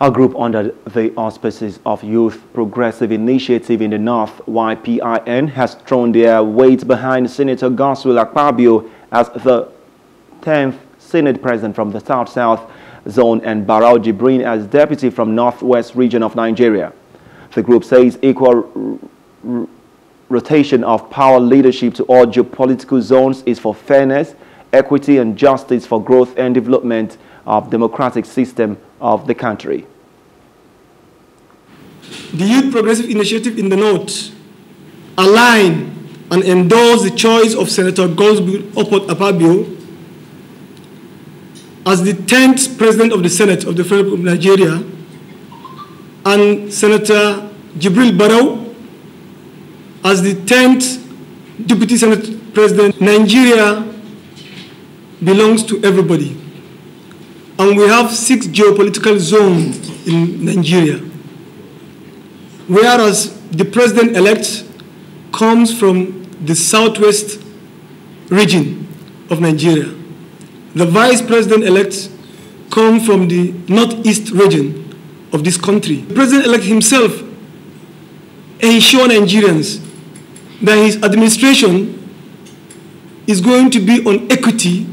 A group under the auspices of Youth Progressive Initiative in the North, YPIN, has thrown their weight behind Senator Godswill Akpabio as the 10th Senate President from the South-South Zone and Barau Jibrin as Deputy from Northwest Region of Nigeria. The group says equal rotation of power leadership to all geopolitical zones is for fairness, equity and justice for growth and development of democratic system of the country. The Youth Progressive Initiative in the North align and endorse the choice of Senator Godswill Akpabio as the 10th President of the Senate of the Federal Republic of Nigeria and Senator Jibril Barau as the 10th Deputy Senate President. Nigeria belongs to everybody. And we have 6 geopolitical zones in Nigeria, whereas the president-elect comes from the southwest region of Nigeria. The vice president-elect comes from the northeast region of this country. The president-elect himself ensures Nigerians that his administration is going to be on equity,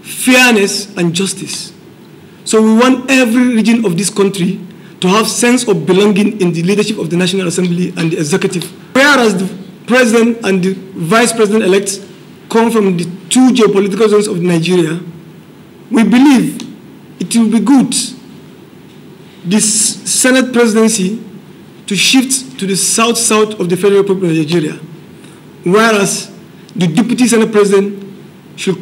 fairness, and justice. So we want every region of this country to have sense of belonging in the leadership of the National Assembly and the executive. Whereas the president and the vice president-elect come from the 2 geopolitical zones of Nigeria, we believe it will be good this Senate presidency to shift to the south-south of the Federal Republic of Nigeria, whereas the deputy Senate president should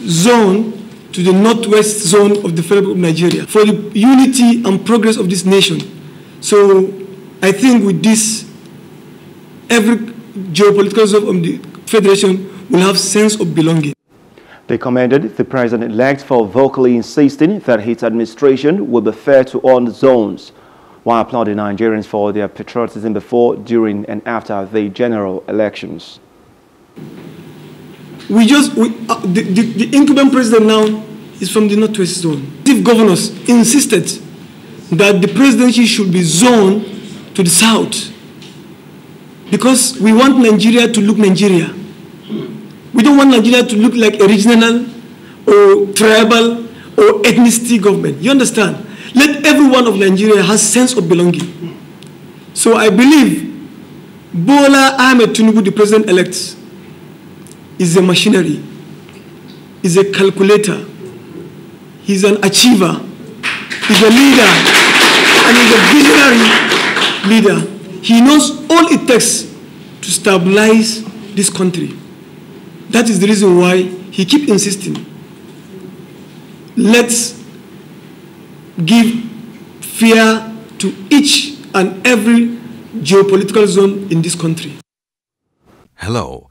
zone to the northwest zone of the Federal Republic of Nigeria for the unity and progress of this nation. So I think with this, every geopolitical zone of the Federation will have sense of belonging. They commended the president-elect for vocally insisting that his administration will be fair to all zones, while applauding Nigerians for their patriotism before, during and after the general elections. The incumbent president now is from the northwest zone. Chief governors insisted that the presidency should be zoned to the south because we want Nigeria to look Nigeria. We don't want Nigeria to look like a regional or tribal or ethnicity government. You understand? Let everyone of Nigeria has sense of belonging. So I believe Bola Ahmed Tinubu, the president-elect, is a machinery, is a calculator, he's an achiever, he's a leader, and he's a visionary leader. He knows all it takes to stabilize this country. That is the reason why he keeps insisting. Let's give fear to each and every geopolitical zone in this country. Hello.